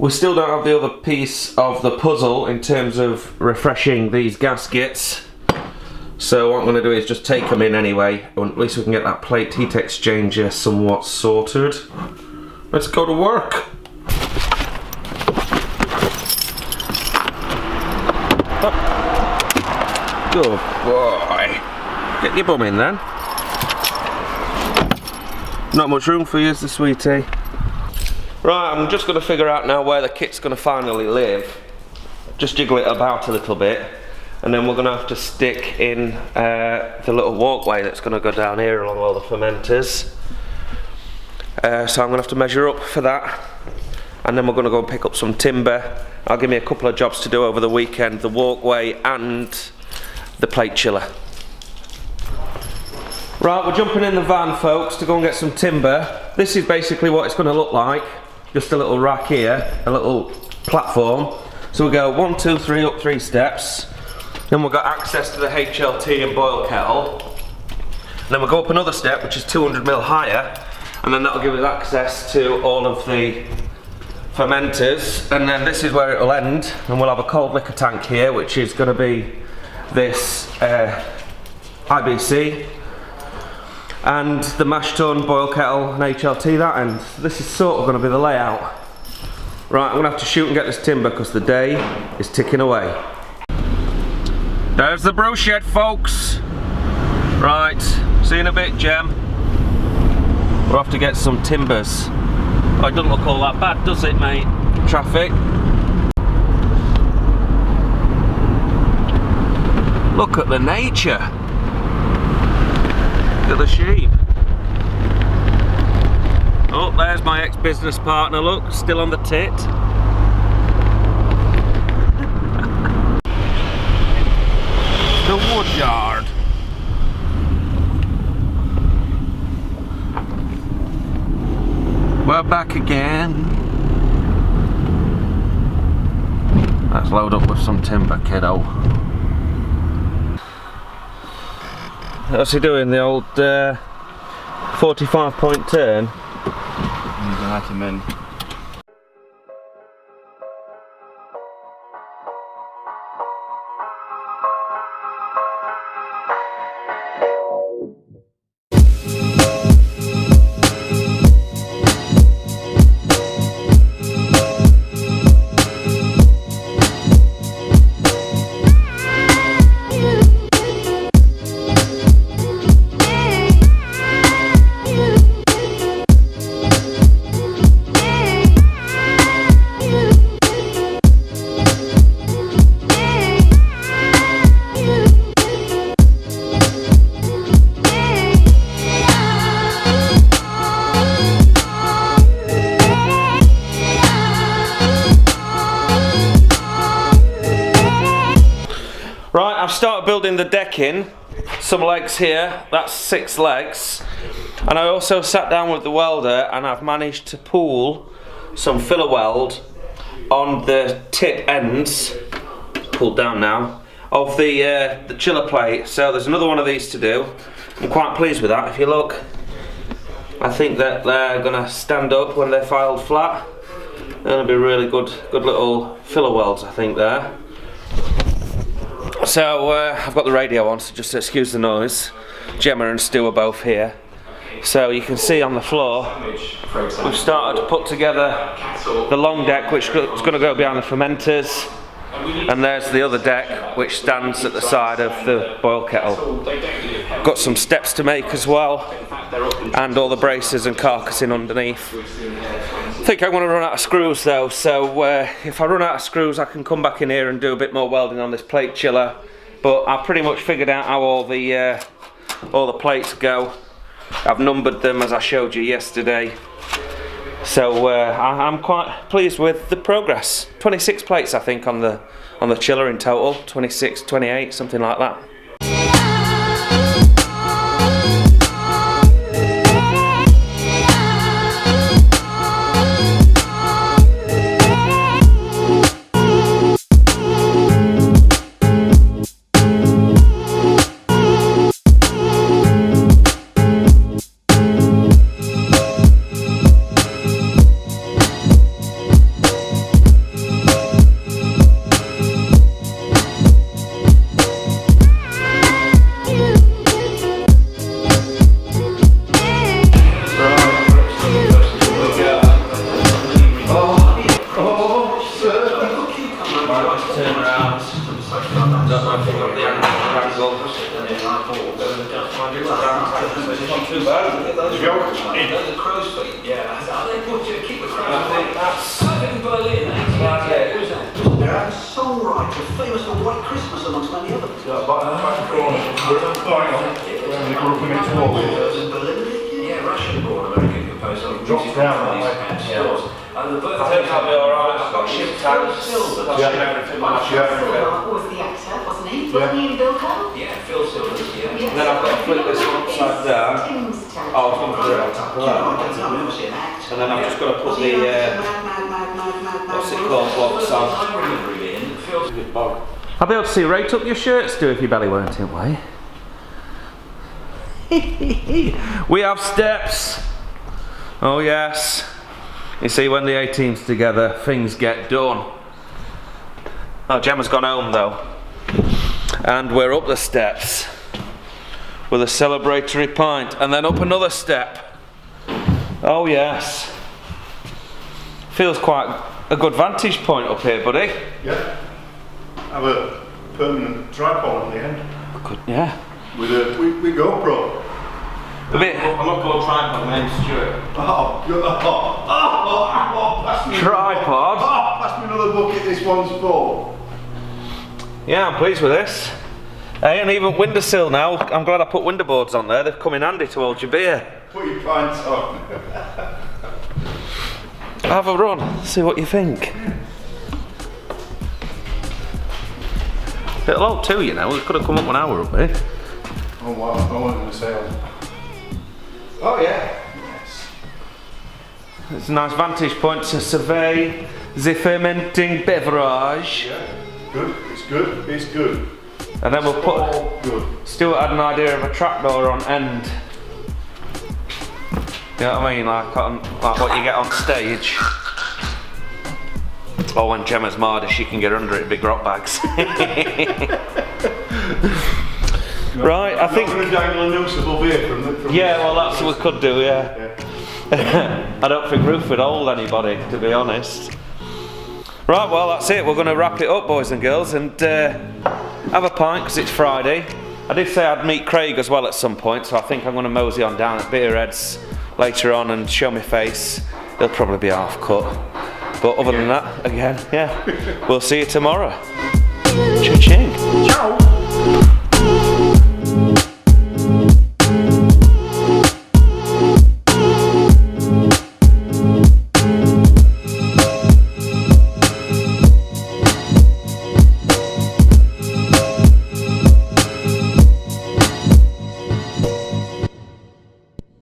We still don't have the other piece of the puzzle in terms of refreshing these gaskets. So what I'm going to do is just take them in anyway, and at least we can get that plate heat exchanger somewhat sorted. Let's go to work. Good boy. Get your bum in then. Not much room for you, is the sweetie. Right, I'm just going to figure out now where the kit's going to finally live. Just jiggle it about a little bit, and then we're going to have to stick in the little walkway that's going to go down here along all the fermenters. So I'm going to have to measure up for that, and then we're going to go and pick up some timber. I'll give me a couple of jobs to do over the weekend, the walkway and the plate chiller. Right, we're jumping in the van, folks, to go and get some timber. This is basically what it's going to look like. Just a little rack here, a little platform. So we go 1, 2, 3, up 3 steps. Then we've got access to the HLT and boil kettle. And then we go up another step, which is 200 mm higher. And then that'll give us access to all of the fermenters. And then this is where it'll end. And we'll have a cold liquor tank here, which is going to be this IBC. And the mash tun, boil kettle and HLT that end. This is sort of going to be the layout. Right, I'm going to have to shoot and get this timber because the day is ticking away. There's the brew shed, folks. Right, see you in a bit, Jem. We'll have to get some timbers. Oh, it doesn't look all that bad, does it, mate? Traffic. Look at the nature. Look at the sheep. Oh, there's my ex-business partner, look, still on the tit. The wood yard. We're back again. Let's load up with some timber, kiddo. What's he doing? The old 45 point turn? He's gonna let him in. Start building the deck in, some legs here, that's 6 legs, and I also sat down with the welder and I've managed to pull some filler weld on the tip ends, pulled down now, of the chiller plate, so there's another one of these to do. I'm quite pleased with that. If you look, I think that they're going to stand up when they're filed flat. They're going to be really good little filler welds, I think, there. So I've got the radio on, so just excuse the noise. Gemma and Stu are both here. So you can see on the floor, we've started to put together the long deck, which is going to go behind the fermenters. And there's the other deck, which stands at the side of the boil kettle. Got some steps to make as well, and all the braces and carcassing underneath. I think I'm going to run out of screws though, so if I run out of screws I can come back in here and do a bit more welding on this plate chiller, but I've pretty much figured out how all the plates go. I've numbered them as I showed you yesterday, so I'm quite pleased with the progress. 26 plates I think on the chiller in total, 26, 28, something like that. too bad. Get those are crow's feet. Yeah. They put you to keep the crow's feet. That's in Berlin. That's all right. You're famous for White Christmas amongst many others. Yeah, but yeah, Russian-born American composer. Drops down on these. And the birth I think I'll be alright, I've got shift tags. Phil was the actor, wasn't he? Wasn't he in Bill Cole? Yeah, Phil Silver, yeah. Yes. And then I've got to flip this upside down. Oh, it's and then I've just got to put the, what's it called, box on. I'll be able to see right up your shirt, Stu, if your belly weren't in way. We have steps. Oh yes. You see, when the A-team's together, things get done. Oh, Gemma's gone home though. And we're up the steps with a celebratory pint and then up another step. Oh yes. Feels quite a good vantage point up here, buddy. Yeah. Have a permanent tripod at the end. Good, yeah. With GoPro. I'm not called tripod, my name's Stuart. Pass me tripod? Pass me another bucket, this one's full. Yeah, I'm pleased with this. Hey, and even windowsill now. I'm glad I put window boards on there, they've come in handy to hold your beer. Put your pints on. Have a run, see what you think. It'll hold two, you know, it could have come up when I were up here. Oh wow, I wasn't going to say. Oh yeah, yes. It's a nice vantage point to survey the fermenting beverage. Yeah, good, it's good, it's good. And then we'll put, good. Stuart had an idea of a trapdoor on end. You know what I mean, like what you get on stage. Or when Gemma's marred, if she can get under it, big rock bags. Right, I think. Yeah, well, that's what we could do, yeah. I don't think Ruth would hold anybody, to be honest. Right, well, that's it. We're going to wrap it up, boys and girls, and have a pint because it's Friday. I did say I'd meet Craig as well at some point, so I think I'm going to mosey on down at Beerheads later on and show my face. It'll probably be half cut. But other than that, again, yeah. We'll see you tomorrow. Cha-ching. Ciao.